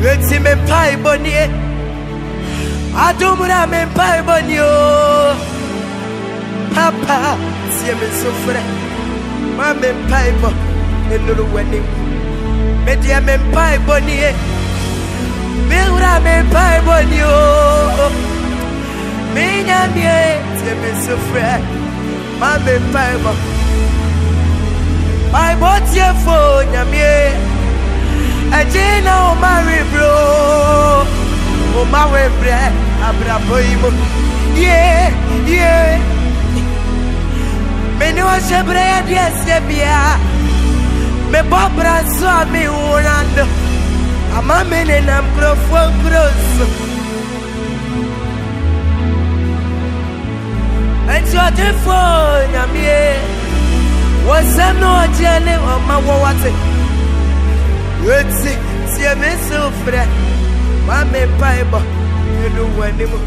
Eti me pay boni e, adumura me pay boni o. Papa, si me sufre, ma me pay bo, enuru weni. Me dia me pay boni e, me ura me pay boni o. Me nyami e, si me sufre, ma me pay bo. My body for nyami. Ajina o mari bro, o mawe bre abrabo ibo, yeah yeah. Me no shebre adiasebia, me bobra so me unando, ama me ne nam krofo kroso. Enzo de fo na mie, wasem no ajene o mawo wate. Wetsi, siye me sufre, ma me paibo, enu wenimu.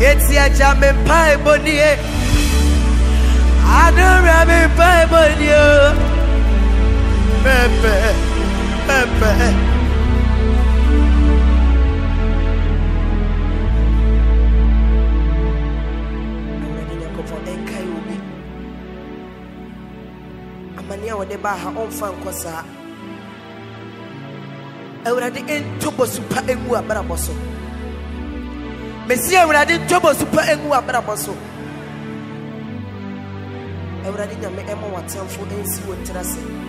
Etsi aja me paibo niye, adora me paibo niyo. Pepe, pepe. Amani ya kopo enka yubi. Amani ya wadebaha onfa nkosa. Already in Tobo Super Engua Baraboso. Messia already Tobo Super Engua Baraboso. Already, I may ever want some food and see what